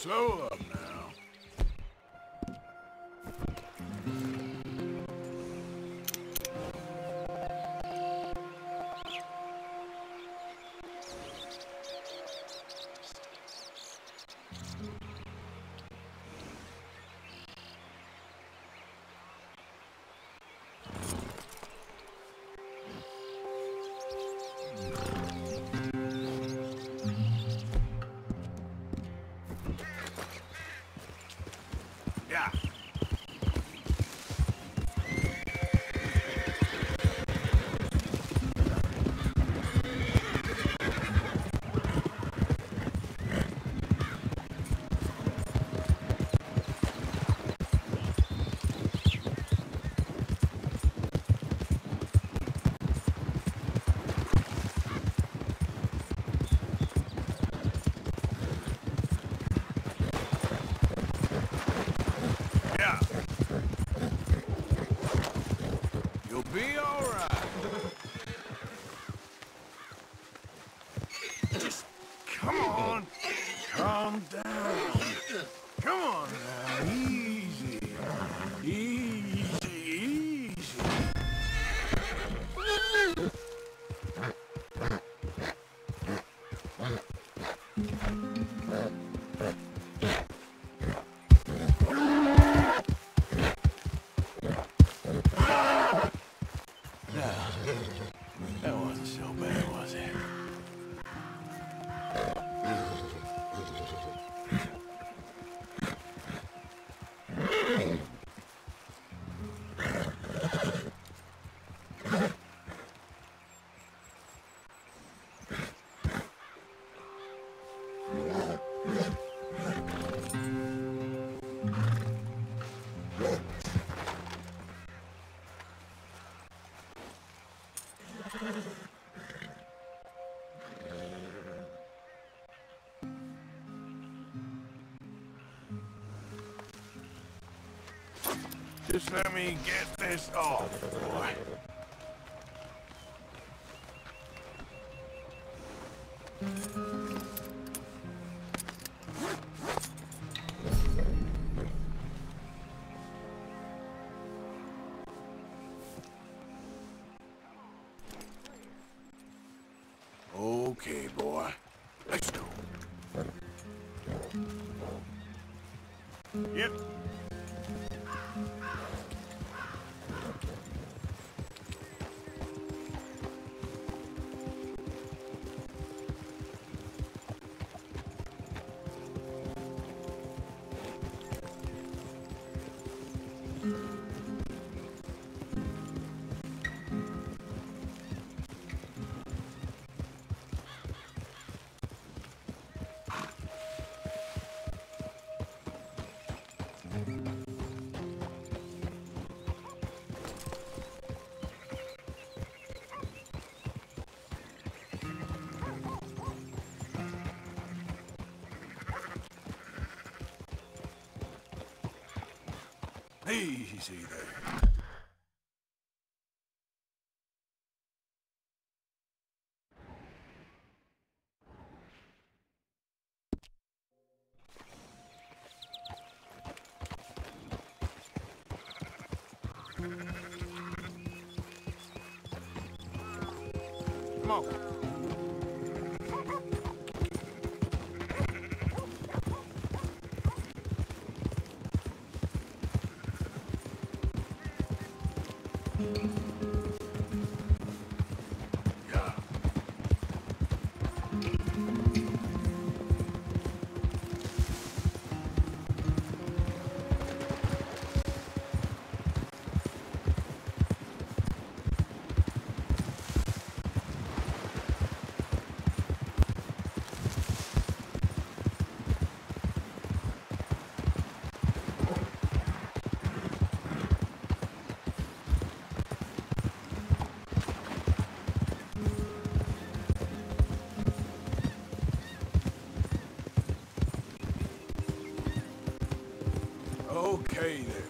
Slow up now. Just let me get this off, boy. Okay, boy. Let's go. Yep. Easy there. Come on. Okay then.